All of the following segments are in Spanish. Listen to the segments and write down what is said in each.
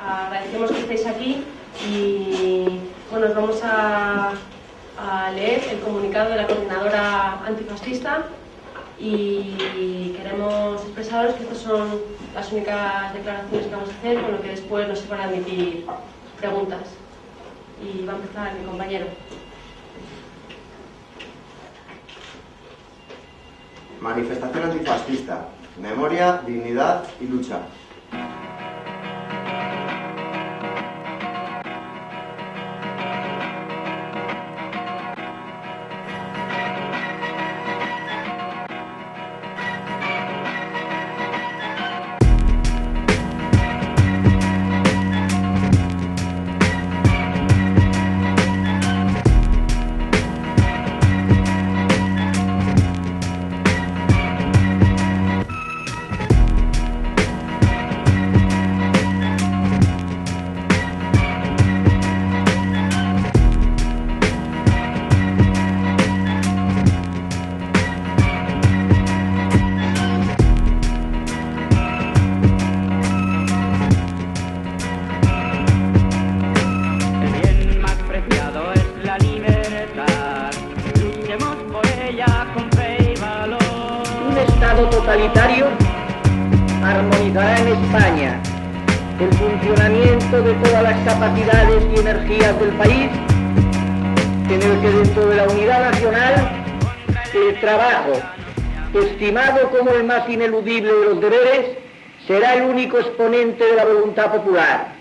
Agradecemos que estéis aquí y bueno, os vamos a leer el comunicado de la coordinadora antifascista y queremos expresaros que estas son las únicas declaraciones que vamos a hacer, con lo que después no se van a admitir preguntas. Y va a empezar mi compañero. Manifestación antifascista. Memoria, dignidad y lucha. Estimado como el más ineludible de los deberes, será el único exponente de la voluntad popular.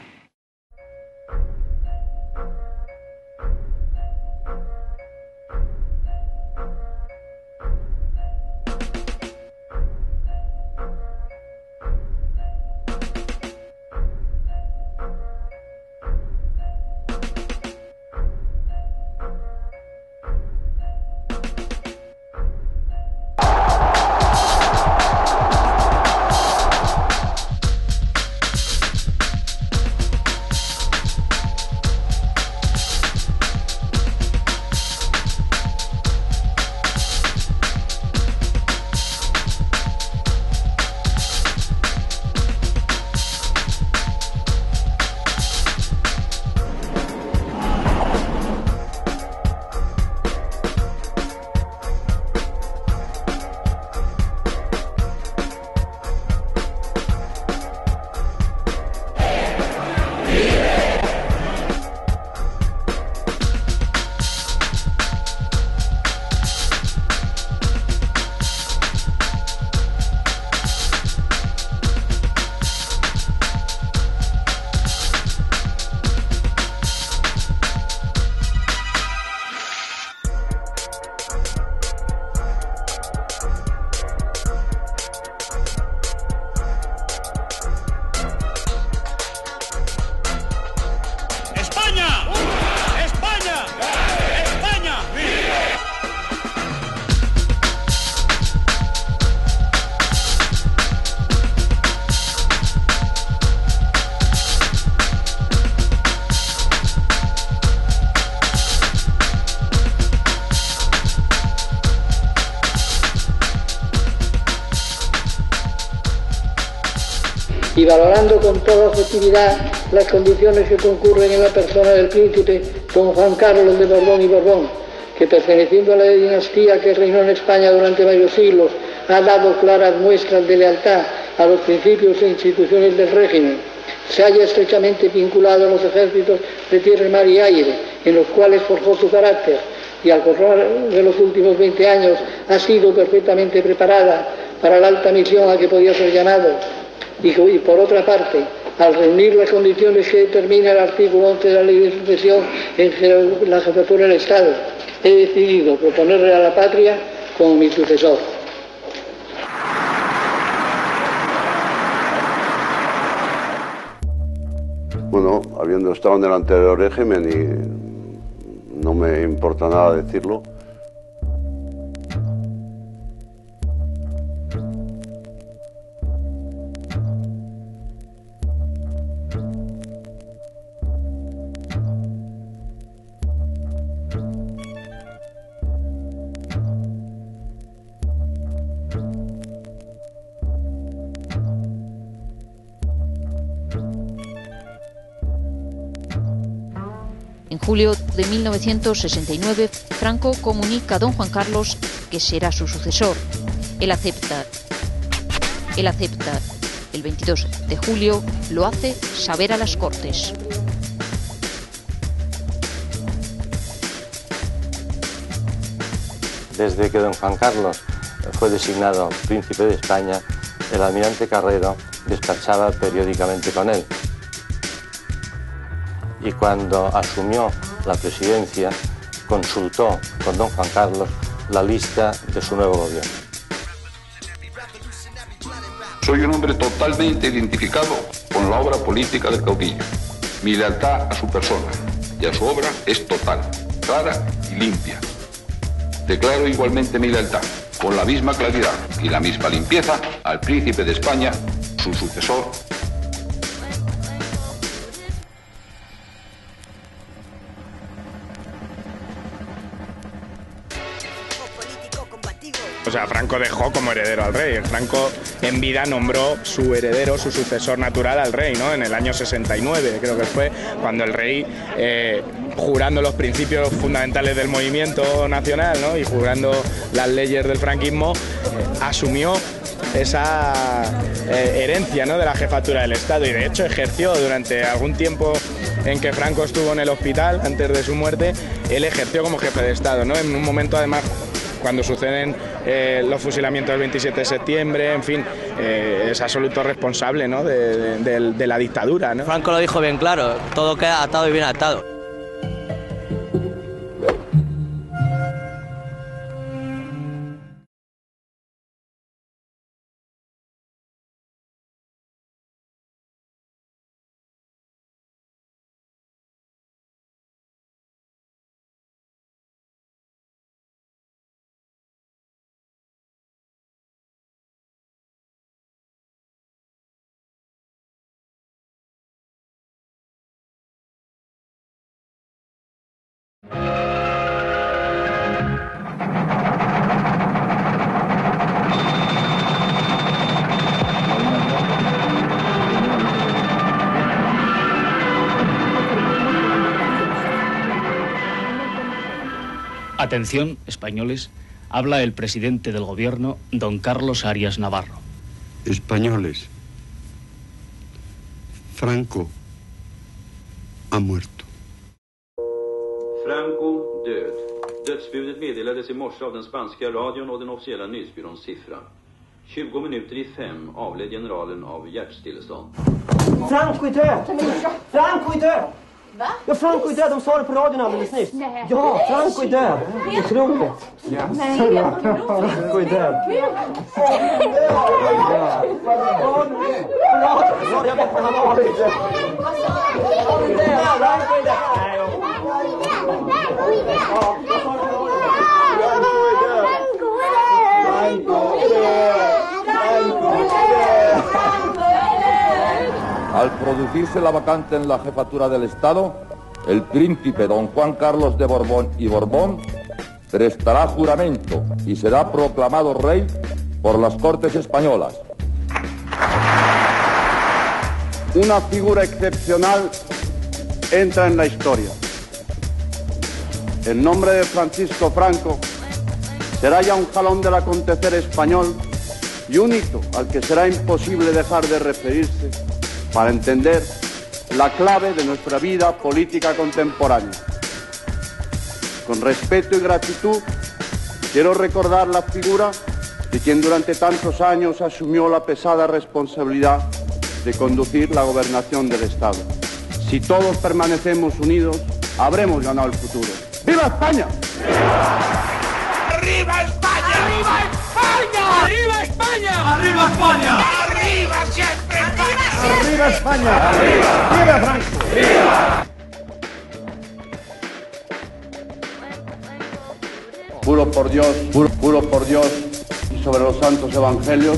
Valorando con toda objetividad las condiciones que concurren en la persona del príncipe don Juan Carlos de Borbón y Borbón, que perteneciendo a la dinastía que reinó en España durante varios siglos, ha dado claras muestras de lealtad a los principios e instituciones del régimen, se halla estrechamente vinculado a los ejércitos de tierra, mar y aire, en los cuales forjó su carácter, y al correr de los últimos 20 años ha sido perfectamente preparada para la alta misión a que podía ser llamado. Y por otra parte, al reunir las condiciones que determina el artículo 11 de la Ley de Sucesión en la Jefatura del Estado, he decidido proponerle a la patria como mi sucesor. Bueno, habiendo estado en el anterior régimen, y no me importa nada decirlo, En julio de 1969, Franco comunica a don Juan Carlos que será su sucesor. Él acepta. El 22 de julio lo hace saber a las Cortes. Desde que don Juan Carlos fue designado príncipe de España, el almirante Carrero despachaba periódicamente con él. Y cuando asumió la presidencia, consultó con don Juan Carlos la lista de su nuevo gobierno. Soy un hombre totalmente identificado con la obra política del caudillo. Mi lealtad a su persona y a su obra es total, clara y limpia. Declaro igualmente mi lealtad, con la misma claridad y la misma limpieza, al príncipe de España, su sucesor. O sea, Franco dejó como heredero al rey. Franco en vida nombró su heredero, su sucesor natural al rey, ¿no? En el año 69, creo que fue, cuando el rey, jurando los principios fundamentales del movimiento nacional, ¿no? Y jurando las leyes del franquismo, asumió esa herencia, ¿no?, de la jefatura del Estado, y de hecho ejerció durante algún tiempo en que Franco estuvo en el hospital antes de su muerte. Él ejerció como jefe de Estado, ¿no? En un momento, además, cuando suceden los fusilamientos del 27 de septiembre, en fin, es absoluto responsable, ¿no?, de la dictadura, ¿no? Franco lo dijo bien claro: todo queda atado y bien atado. Atención, españoles, habla el presidente del gobierno, don Carlos Arias Navarro. Españoles, Franco ha muerto. Franco död. Dödsbudet meddelades i morse av den spanska radion och den officiella nyhetsbyråns siffra. 20 minuter i 5 avled generalen av hjärtstillestånd. Franco är död! Franco är död! Va? Ja, Franco är död, de sa det på radion alldeles nyss. Nej. Ja, Franco är död. Otroligt. Yes. Nej, Franco är död. Al producirse la vacante en la jefatura del Estado, el príncipe don Juan Carlos de Borbón y Borbón prestará juramento y será proclamado rey por las Cortes Españolas. Una figura excepcional entra en la historia. El nombre de Francisco Franco será ya un jalón del acontecer español y un hito al que será imposible dejar de referirse para entender la clave de nuestra vida política contemporánea. Con respeto y gratitud, quiero recordar la figura de quien durante tantos años asumió la pesada responsabilidad de conducir la gobernación del Estado. Si todos permanecemos unidos, habremos ganado el futuro. ¡Viva España! ¡Arriba España! ¡Arriba España! ¡Arriba España! ¡Arriba España! ¡Arriba siempre! ¡Arriba España! ¡Arriba! ¡Viva Franco! ¡Viva! Juro por Dios, juro por Dios, y sobre los santos evangelios,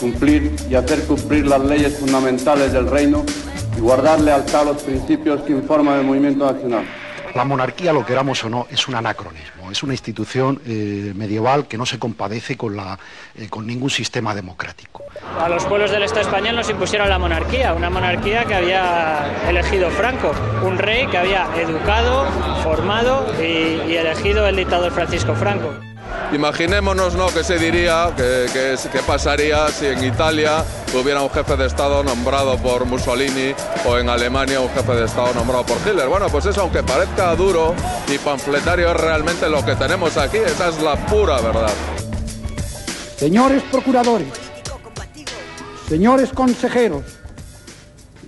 cumplir y hacer cumplir las leyes fundamentales del reino y guardar lealtad a los principios que informan el movimiento nacional. La monarquía, lo queramos o no, es un anacronismo, es una institución medieval que no se compadece con ningún sistema democrático. A los pueblos del Estado español nos impusieron la monarquía, una monarquía que había elegido Franco, un rey que había educado, formado y elegido el dictador Francisco Franco. Imaginémonos, ¿no?, qué se diría, qué pasaría si en Italia hubiera un jefe de Estado nombrado por Mussolini o en Alemania un jefe de Estado nombrado por Hitler. Bueno, pues eso, aunque parezca duro y panfletario, es realmente lo que tenemos aquí. Esa es la pura verdad. Señores procuradores, señores consejeros,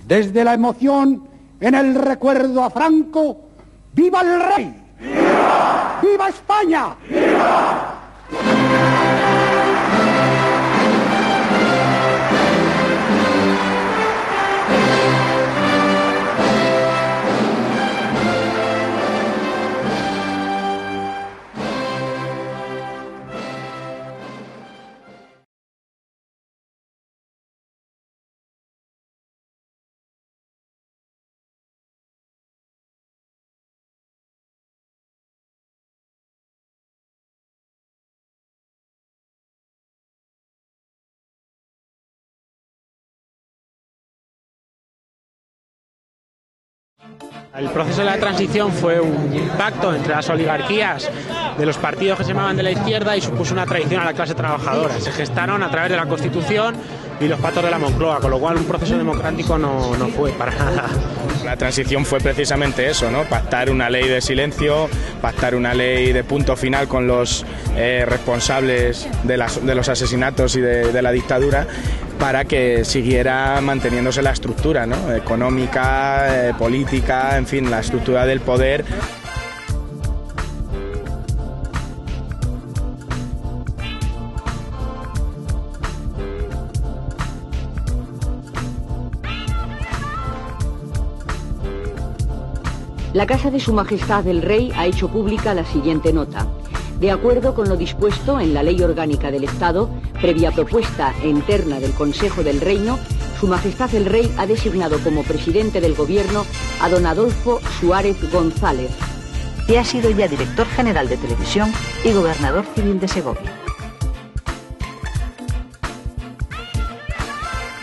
desde la emoción en el recuerdo a Franco, ¡viva el rey! ¡Viva! ¡Viva España! ¡Viva! El proceso de la transición fue un pacto entre las oligarquías de los partidos que se llamaban de la izquierda y supuso una traición a la clase trabajadora. Se gestaron a través de la Constitución y los pactos de la Moncloa, con lo cual un proceso democrático no fue para nada. La transición fue precisamente eso, ¿no? Pactar una ley de silencio, pactar una ley de punto final con los responsables de los asesinatos y de la dictadura, para que siguiera manteniéndose la estructura, ¿no?, económica, política, en fin, la estructura del poder. La Casa de Su Majestad el Rey ha hecho pública la siguiente nota. De acuerdo con lo dispuesto en la Ley Orgánica del Estado, previa propuesta e interna del Consejo del Reino, Su Majestad el Rey ha designado como presidente del Gobierno a don Adolfo Suárez González, que ha sido ya director general de Televisión y gobernador civil de Segovia.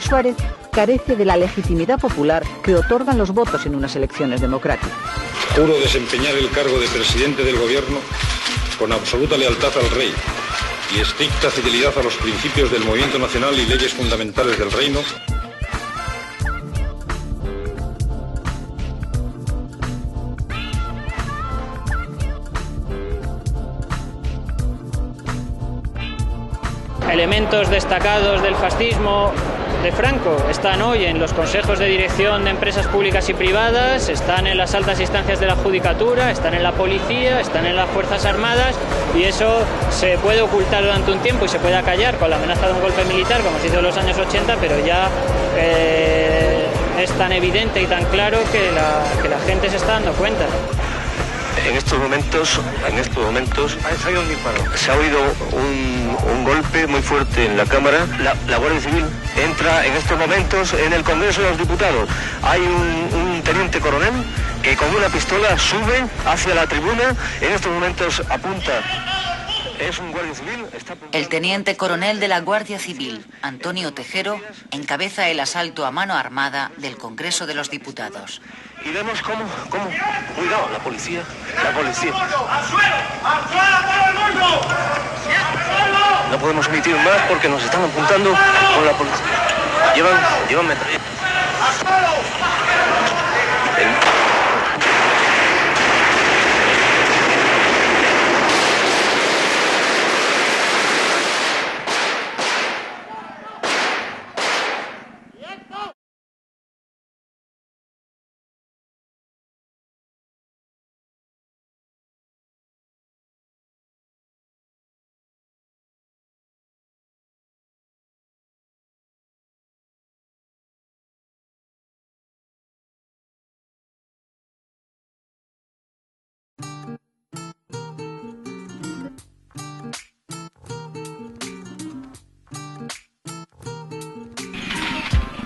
Suárez carece de la legitimidad popular que otorgan los votos en unas elecciones democráticas. Juro desempeñar el cargo de presidente del Gobierno con absoluta lealtad al Rey y estricta fidelidad a los principios del movimiento nacional y leyes fundamentales del Reino. Elementos destacados del fascismo de Franco están hoy en los consejos de dirección de empresas públicas y privadas, están en las altas instancias de la judicatura, están en la policía, están en las fuerzas armadas, y eso se puede ocultar durante un tiempo y se puede acallar con la amenaza de un golpe militar, como se hizo en los años 80, pero ya es tan evidente y tan claro que la gente se está dando cuenta. En estos momentos se ha oído un golpe muy fuerte en la Cámara. La Guardia Civil entra en estos momentos en el Congreso de los Diputados. Hay un teniente coronel que con una pistola sube hacia la tribuna. En estos momentos apunta. Es un guardia civil. El teniente coronel de la Guardia Civil, Antonio Tejero, encabeza el asalto a mano armada del Congreso de los Diputados. Y vemos cómo. Cuidado, la policía. ¡Al suelo todo el mundo! No podemos emitir más porque nos están apuntando con la policía. Llevan metralla. ¡Al suelo!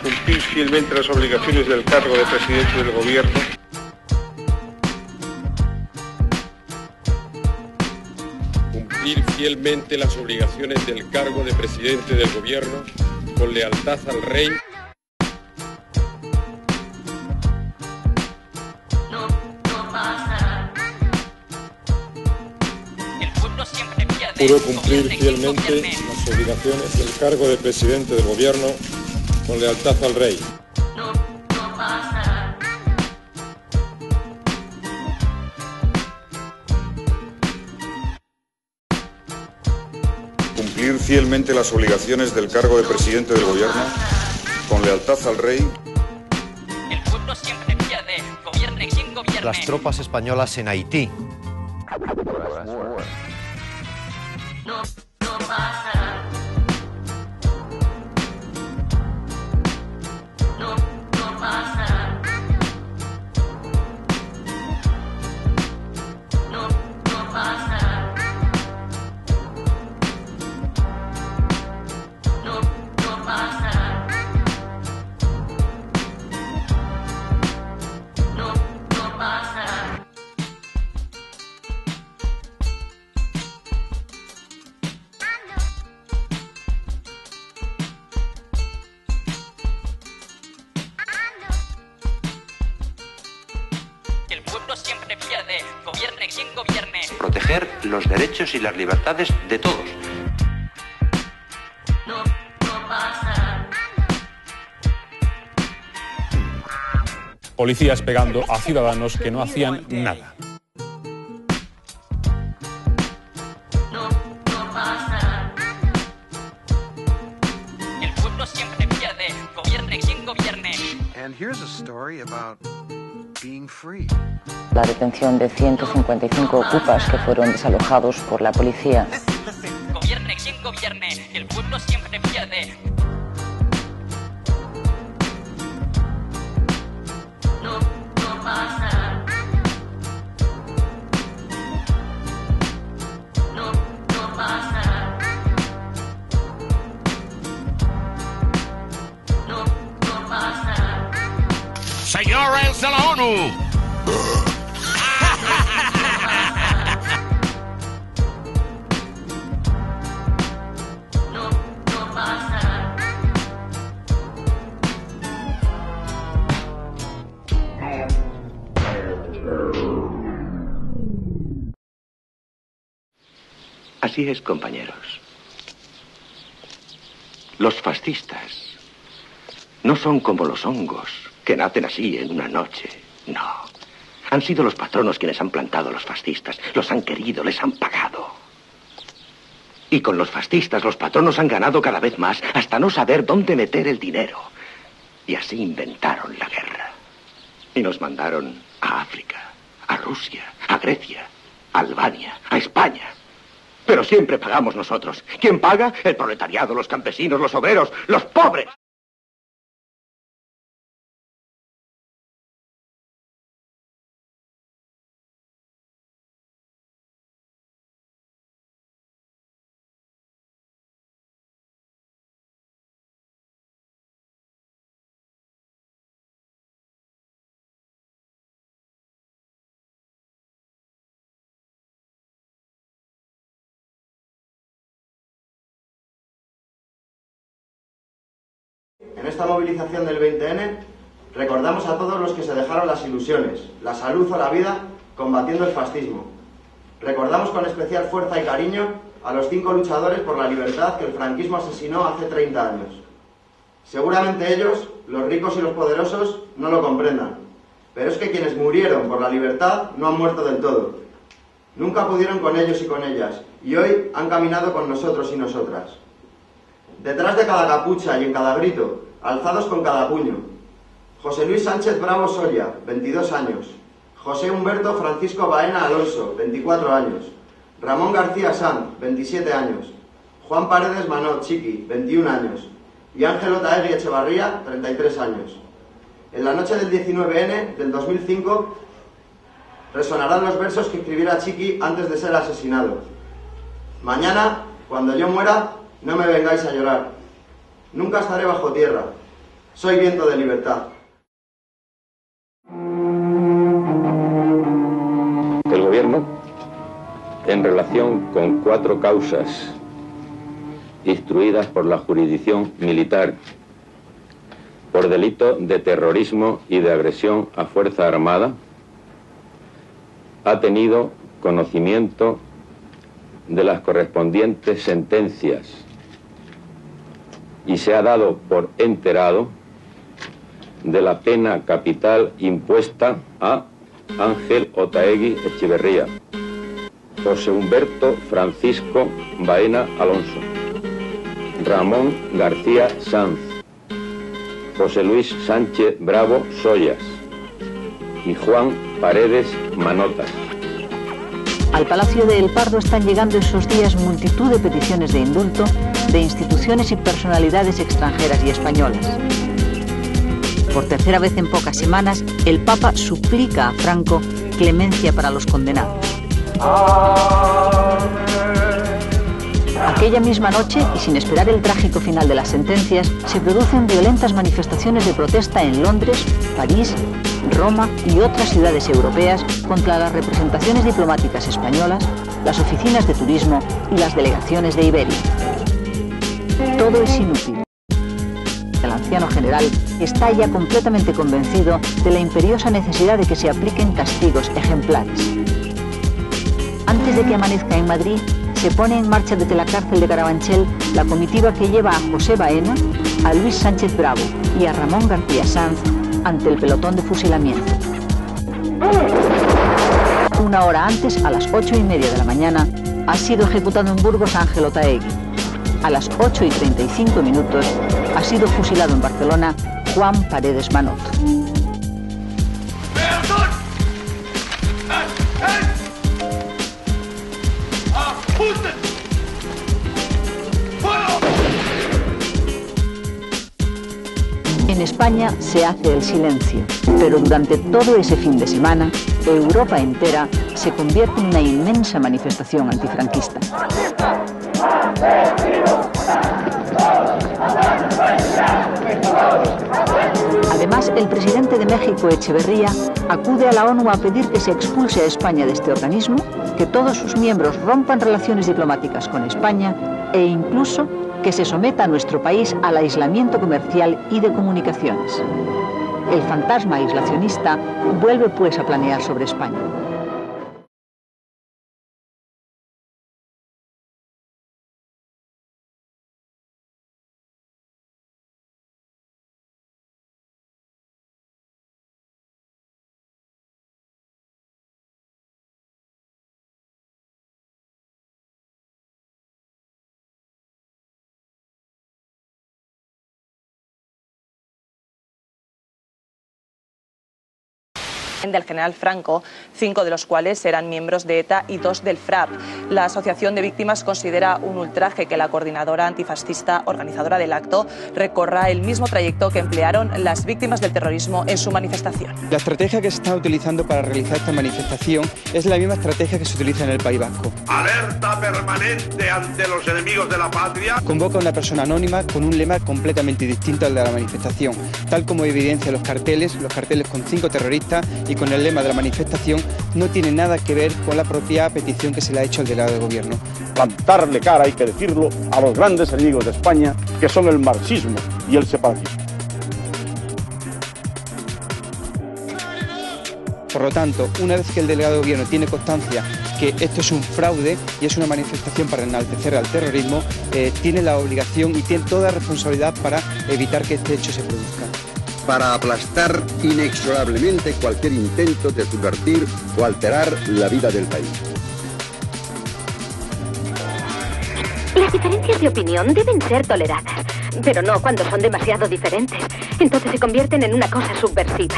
Cumplir fielmente las obligaciones del cargo de presidente del Gobierno. fielmente las obligaciones del cargo de presidente del gobierno con lealtad al rey. Juro cumplir fielmente las obligaciones del cargo de presidente del gobierno con lealtad al rey. Cumplir fielmente las obligaciones del cargo de presidente del gobierno con lealtad al rey. El pueblo siempre pierde, gobierne quien gobierne. Las tropas españolas en Haití. No pasará. No pasará. No pasará. No pasará. No pasará. Proteger los derechos y las libertades de todos. Policías pegando a ciudadanos que no hacían nada. El pueblo siempre pierde, gobierne quien gobierne. And here's a story about being free. La detención de 155 ocupas que fueron desalojados por la policía. Gobierne quien gobierne, el pueblo siempre pierde. No, no pasará. No, no pasará. No, no pasará. Señores de la ONU. Así es, compañeros. Los fascistas no son como los hongos que nacen así en una noche. No. Han sido los patronos quienes han plantado a los fascistas. Los han querido, les han pagado. Y con los fascistas los patronos han ganado cada vez más hasta no saber dónde meter el dinero. Y así inventaron la guerra. Y nos mandaron a África, a Rusia, a Grecia, a Albania, a España. Pero siempre pagamos nosotros. ¿Quién paga? El proletariado, los campesinos, los obreros, los pobres. En esta movilización del 20N recordamos a todos los que se dejaron las ilusiones, la salud o la vida combatiendo el fascismo. Recordamos con especial fuerza y cariño a los 5 luchadores por la libertad que el franquismo asesinó hace 30 años. Seguramente ellos, los ricos y los poderosos, no lo comprendan, pero es que quienes murieron por la libertad no han muerto del todo. Nunca pudieron con ellos y con ellas, y hoy han caminado con nosotros y nosotras. Detrás de cada capucha y en cada grito, alzados con cada puño. José Luis Sánchez Bravo Soria, 22 años. José Humberto Francisco Baena Alonso, 24 años. Ramón García Sanz, 27 años. Juan Paredes Manó, Chiqui, 21 años. Y Ángel Otaegui Echeverría, 33 años. En la noche del 19N del 2005 resonarán los versos que escribiera Chiqui antes de ser asesinado. Mañana, cuando yo muera, no me vengáis a llorar. Nunca estaré bajo tierra. Soy viento de libertad. El gobierno en relación con 4 causas instruidas por la jurisdicción militar por delito de terrorismo y de agresión a fuerza armada, ha tenido conocimiento de las correspondientes sentencias y se ha dado por enterado de la pena capital impuesta a Ángel Otaegui Echeverría, José Humberto Francisco Baena Alonso, Ramón García Sanz, José Luis Sánchez Bravo Soria y Juan Paredes Manó. Al Palacio de El Pardo están llegando esos días multitud de peticiones de indulto de instituciones y personalidades extranjeras y españolas. Por tercera vez en pocas semanas, el Papa suplica a Franco clemencia para los condenados. Aquella misma noche, y sin esperar el trágico final de las sentencias, se producen violentas manifestaciones de protesta en Londres, París, Roma y otras ciudades europeas contra las representaciones diplomáticas españolas, las oficinas de turismo y las delegaciones de Iberia. Todo es inútil. El anciano general está ya completamente convencido de la imperiosa necesidad de que se apliquen castigos ejemplares. Antes de que amanezca en Madrid, se pone en marcha desde la cárcel de Carabanchel la comitiva que lleva a José Baena, a Luis Sánchez Bravo y a Ramón García Sanz ante el pelotón de fusilamiento. Una hora antes, a las 8:30 de la mañana, ha sido ejecutado en Burgos Ángel Otaegui. A las 8:35 ha sido fusilado en Barcelona Juan Paredes Manó. En España se hace el silencio, pero durante todo ese fin de semana, Europa entera se convierte en una inmensa manifestación antifranquista. Además, el presidente de México, Echeverría, acude a la ONU a pedir que se expulse a España de este organismo, que todos sus miembros rompan relaciones diplomáticas con España e incluso que se someta a nuestro país al aislamiento comercial y de comunicaciones. El fantasma aislacionista vuelve pues a planear sobre España. Del general Franco, 5 de los cuales eran miembros de ETA y 2 del FRAP. La Asociación de Víctimas considera un ultraje que la coordinadora antifascista organizadora del acto recorra el mismo trayecto que emplearon las víctimas del terrorismo en su manifestación. La estrategia que se está utilizando para realizar esta manifestación es la misma estrategia que se utiliza en el País Vasco. Alerta permanente ante los enemigos de la patria. Convoca a una persona anónima con un lema completamente distinto al de la manifestación, tal como evidencia los carteles con 5 terroristas y con el lema de la manifestación no tiene nada que ver con la propia petición que se le ha hecho al delegado del gobierno. Plantarle cara, hay que decirlo, a los grandes enemigos de España, que son el marxismo y el separatismo. Por lo tanto, una vez que el delegado del gobierno tiene constancia que esto es un fraude y es una manifestación para enaltecer al terrorismo, tiene la obligación y tiene toda responsabilidad para evitar que este hecho se produzca. Para aplastar inexorablemente cualquier intento de subvertir o alterar la vida del país. Las diferencias de opinión deben ser toleradas, pero no cuando son demasiado diferentes. Entonces se convierten en una cosa subversiva.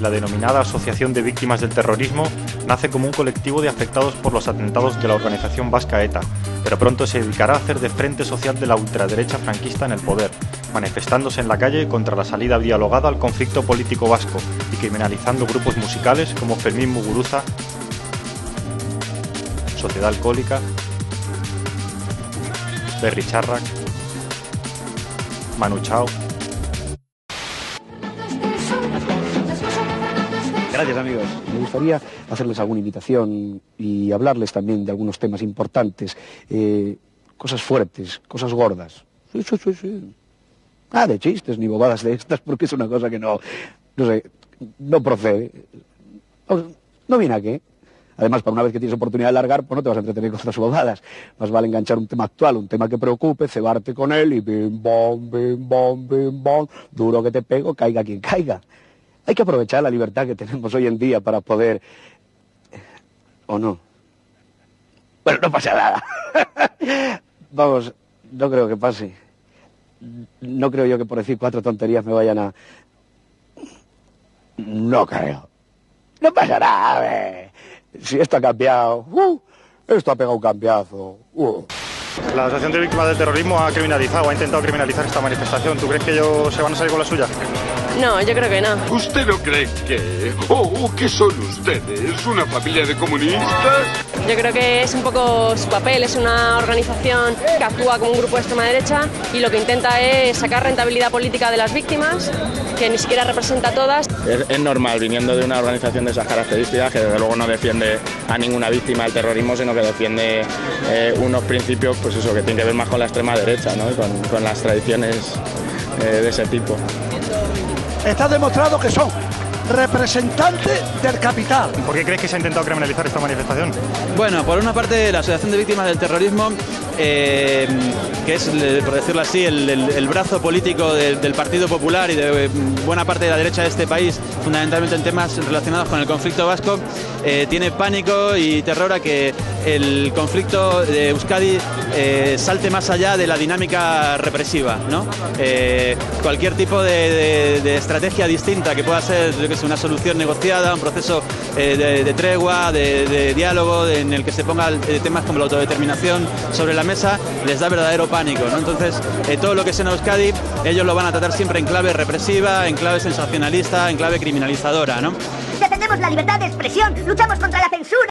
La denominada Asociación de Víctimas del Terrorismo nace como un colectivo de afectados por los atentados de la organización vasca ETA, pero pronto se dedicará a hacer de frente social de la ultraderecha franquista en el poder, manifestándose en la calle contra la salida dialogada al conflicto político vasco y criminalizando grupos musicales como Fermín Muguruza. Sociedad Alcohólica, Berricharrak, Manu Chao. Gracias, amigos. Me gustaría hacerles alguna invitación y hablarles también de algunos temas importantes, cosas fuertes, cosas gordas. Sí. Ah, de chistes ni bobadas de estas, porque es una cosa que no procede. No viene a qué. Además, para una vez que tienes oportunidad de largar, pues no te vas a entretener con otras bobadas. Más vale enganchar un tema actual, un tema que preocupe, cebarte con él y bim, bom, duro que te pego, caiga quien caiga. Hay que aprovechar la libertad que tenemos hoy en día para poder... ¿O no? Bueno, no pasa nada. Vamos, no creo que pase. No creo yo que por decir 4 tonterías me vayan a... No creo. No pasa nada, Si esto ha cambiado, esto ha pegado un cambiazo. La Asociación de Víctimas del Terrorismo ha criminalizado, ha intentado criminalizar esta manifestación. ¿Tú crees que ellos se van a salir con la suya? No, yo creo que no. ¿Usted no cree que... ¿qué son ustedes? ¿Una familia de comunistas? Yo creo que es un poco su papel, es una organización que actúa como un grupo de extrema derecha y lo que intenta es sacar rentabilidad política de las víctimas, que ni siquiera representa a todas. Es normal, viniendo de una organización de esas características, que desde luego no defiende a ninguna víctima del terrorismo, sino que defiende unos principios, pues eso, que tienen que ver más con la extrema derecha, ¿no? Con las tradiciones de ese tipo. Está demostrado que son representantes del capital. ¿Por qué crees que se ha intentado criminalizar esta manifestación? Bueno, por una parte la Asociación de Víctimas del Terrorismo, que es, por decirlo así, el brazo político del Partido Popular y de buena parte de la derecha de este país, fundamentalmente en temas relacionados con el conflicto vasco, tiene pánico y terror a que el conflicto de Euskadi salte más allá de la dinámica represiva, ¿no? Cualquier tipo de estrategia distinta que pueda ser, yo que sé, una solución negociada, un proceso de tregua, de diálogo, en el que se pongan temas como la autodeterminación sobre la mesa, les da verdadero pánico, ¿no? Entonces, todo lo que sea en Euskadi, ellos lo van a tratar siempre en clave represiva, en clave sensacionalista, en clave criminalizadora, ¿no? Defendemos la libertad de expresión, luchamos contra la censura.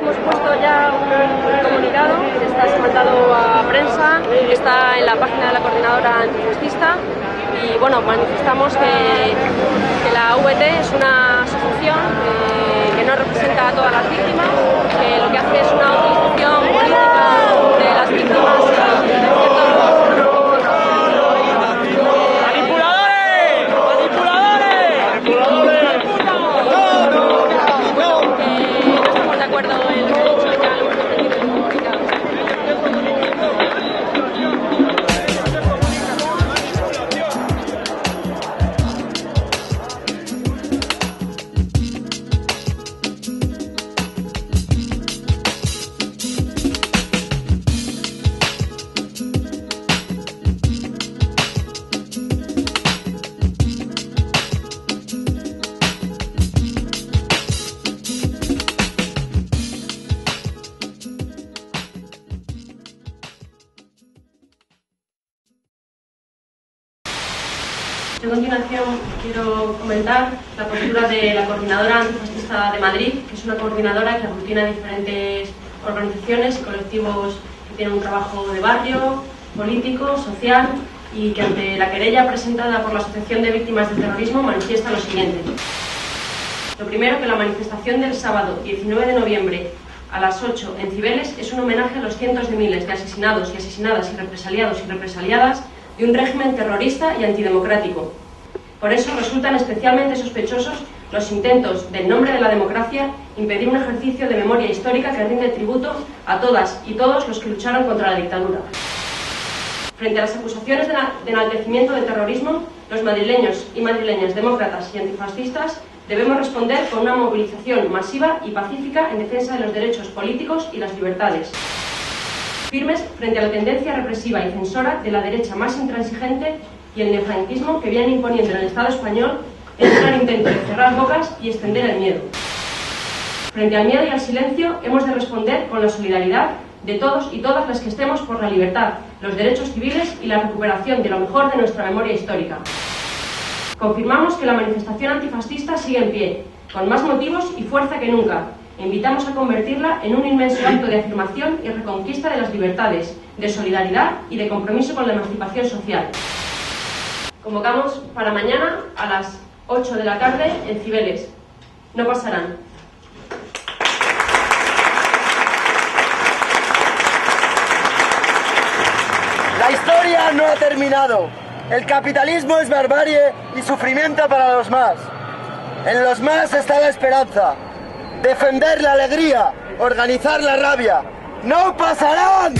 Hemos puesto ya un comunicado, está mandado a prensa, está en la página de la Coordinadora Antifascista y bueno, manifestamos que la VT es una asociación que no representa a todas las víctimas, que lo que hace es una utilización política de las víctimas. A continuación quiero comentar la postura de la Coordinadora Antifascista de Madrid, que es una coordinadora que aglutina diferentes organizaciones y colectivos que tienen un trabajo de barrio, político, social y que ante la querella presentada por la Asociación de Víctimas del Terrorismo manifiesta lo siguiente. Lo primero, que la manifestación del sábado 19 de noviembre a las 8 en Cibeles es un homenaje a los cientos de miles de asesinados y asesinadas y represaliados y represaliadas de un régimen terrorista y antidemocrático. Por eso resultan especialmente sospechosos los intentos, del nombre de la democracia, impedir un ejercicio de memoria histórica que rinde tributo a todas y todos los que lucharon contra la dictadura. Frente a las acusaciones de enaltecimiento del terrorismo, los madrileños y madrileñas demócratas y antifascistas debemos responder con una movilización masiva y pacífica en defensa de los derechos políticos y las libertades. Firmes frente a la tendencia represiva y censora de la derecha más intransigente y el neofranquismo que vienen imponiendo en el Estado español en un gran intento de cerrar bocas y extender el miedo. Frente al miedo y al silencio hemos de responder con la solidaridad de todos y todas las que estemos por la libertad, los derechos civiles y la recuperación de lo mejor de nuestra memoria histórica. Confirmamos que la manifestación antifascista sigue en pie, con más motivos y fuerza que nunca, invitamos a convertirla en un inmenso acto de afirmación y reconquista de las libertades, de solidaridad y de compromiso con la emancipación social. Convocamos para mañana a las 8 de la tarde en Cibeles. No pasarán. La historia no ha terminado. El capitalismo es barbarie y sufrimiento para los más. En los más está la esperanza. Defender la alegría, organizar la rabia. ¡No pasarán!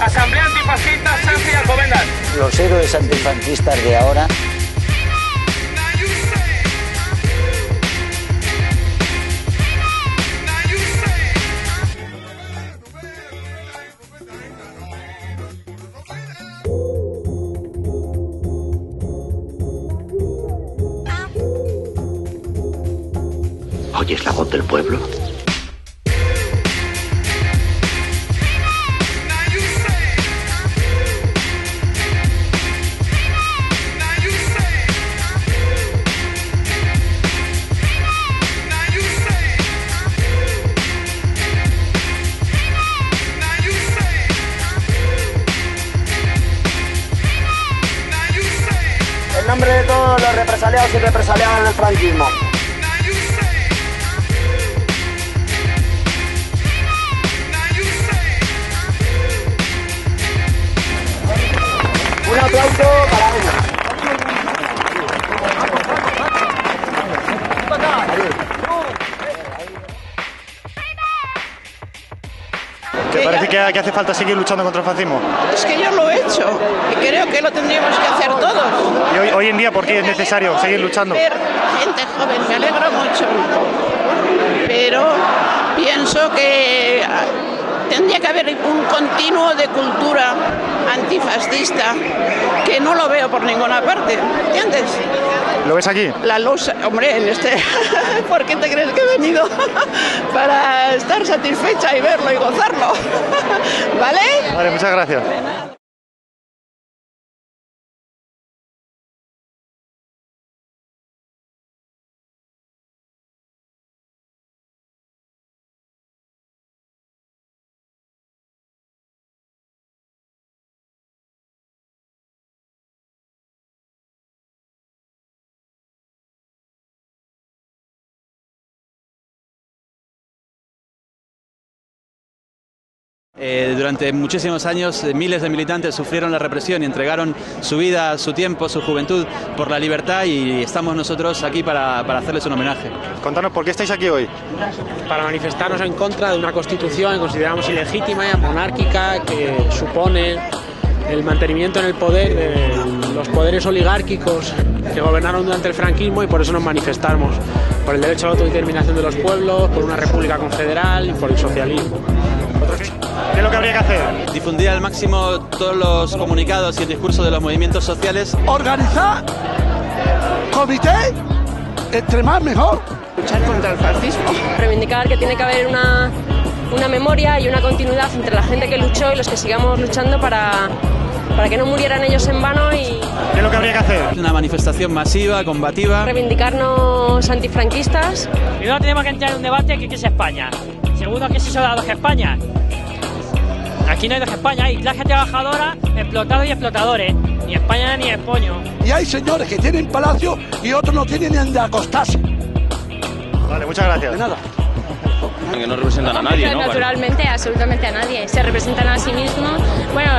Asamblea Antifascista, Sánchez y Alcovendas. Los héroes antifascistas de ahora. ¿Oyes la voz del pueblo? Y represaliados del franquismo. Un aplauso para ellos. ¿Te parece que hace falta seguir luchando contra el fascismo? Es que yo lo he hecho y creo que lo tendríamos que hacer todos. Y hoy en día, ¿por qué es necesario seguir luchando? Ver gente joven, me alegro mucho, pero pienso que tendría que haber un continuo de cultura antifascista, que no lo veo por ninguna parte, ¿entiendes? ¿Lo ves aquí? La luz, hombre, en este... ¿Por qué te crees que he venido? Para estar satisfecha y verlo y gozarlo, ¿vale? Vale, muchas gracias. Durante muchísimos años miles de militantes sufrieron la represión y entregaron su vida, su tiempo, su juventud por la libertad, y estamos nosotros aquí para hacerles un homenaje. Contanos, ¿por qué estáis aquí hoy? Para manifestarnos en contra de una constitución que consideramos ilegítima, monárquica, que supone el mantenimiento en el poder de los poderes oligárquicos que gobernaron durante el franquismo, y por eso nos manifestamos, por el derecho a la autodeterminación de los pueblos, por una república confederal y por el socialismo. ¿Qué es lo que habría que hacer? Difundir al máximo todos los comunicados y el discurso de los movimientos sociales. Organizar comité, entre más mejor. Luchar contra el fascismo. Reivindicar que tiene que haber una memoria y una continuidad entre la gente que luchó y los que sigamos luchando para que no murieran ellos en vano. Y... ¿Qué es lo que habría que hacer? Una manifestación masiva, combativa. Reivindicarnos antifranquistas. Primero tenemos que entrar en un debate que qué es España. Segundo, ¿qué es eso de España? Aquí no hay dos Españas, hay clase trabajadora, explotados y explotadores. Ni España ni Espoño. Y hay señores que tienen palacio y otros no tienen ni donde acostarse. Vale, muchas gracias. De nada. Que no representan a nadie, ¿no? Naturalmente, absolutamente a nadie. Se representan a sí mismos, bueno,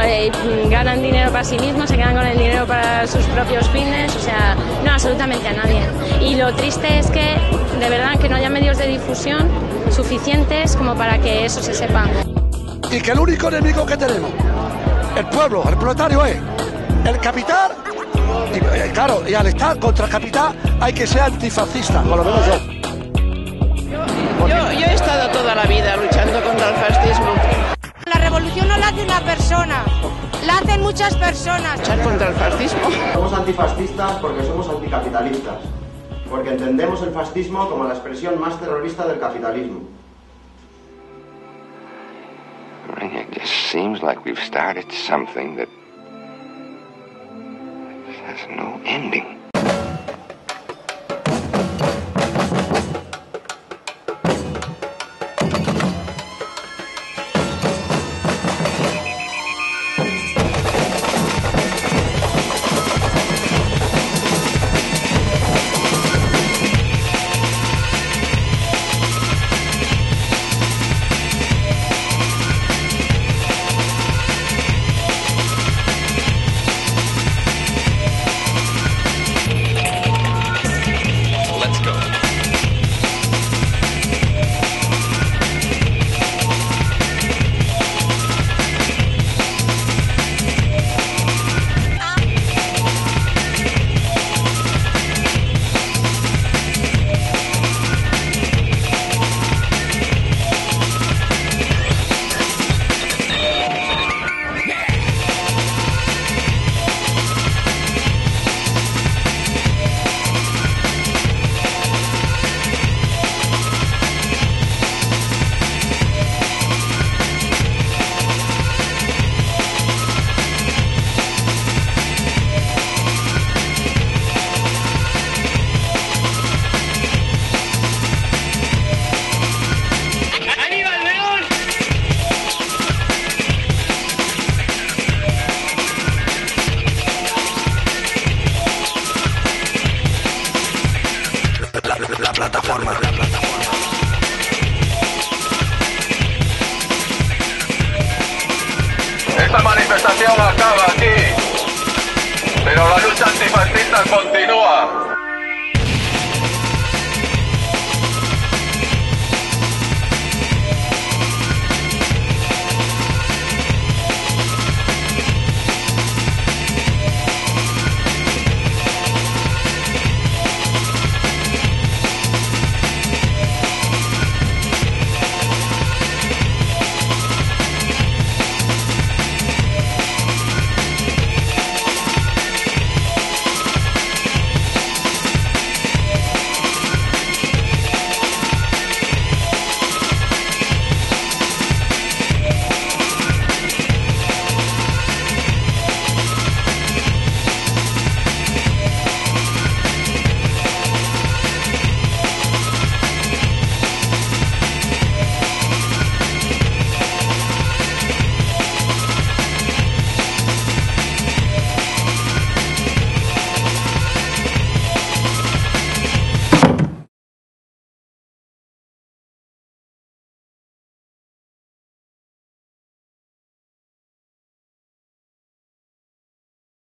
ganan dinero para sí mismos, se quedan con el dinero para sus propios fines, o sea, no, absolutamente a nadie. Y lo triste es que, de verdad, que no haya medios de difusión suficientes como para que eso se sepa. Y que el único enemigo que tenemos, el pueblo, el proletario, es el capital. Y claro, y al estar contra el capital hay que ser antifascista, por lo menos yo. Yo he estado toda la vida luchando contra el fascismo. La revolución no la hace una persona, la hacen muchas personas. Luchar contra el fascismo. Somos antifascistas porque somos anticapitalistas, porque entendemos el fascismo como la expresión más terrorista del capitalismo. It seems like we've started something that has no ending. Esta manifestación acaba aquí, pero la lucha antifascista continúa.